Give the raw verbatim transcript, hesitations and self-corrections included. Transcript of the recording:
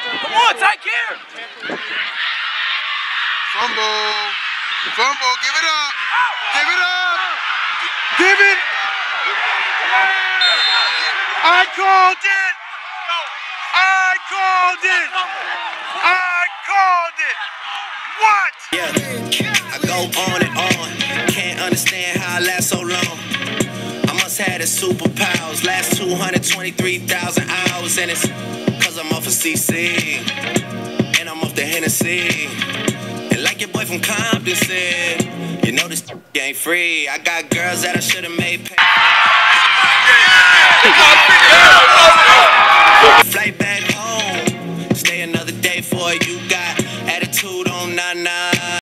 Come on, take care. Fumble. Fumble. Give it up. Give it up. Give it. I called it. I called it. I called it. What? Yeah. I go on and on. Can't understand how I last so long. Had his superpowers, last two hundred twenty-three thousand hours, and it's cause I'm off of C C, and I'm off the Hennessy, and like your boy from Compton said, you know this ain't free. I got girls that I should have made pay. Flight back home.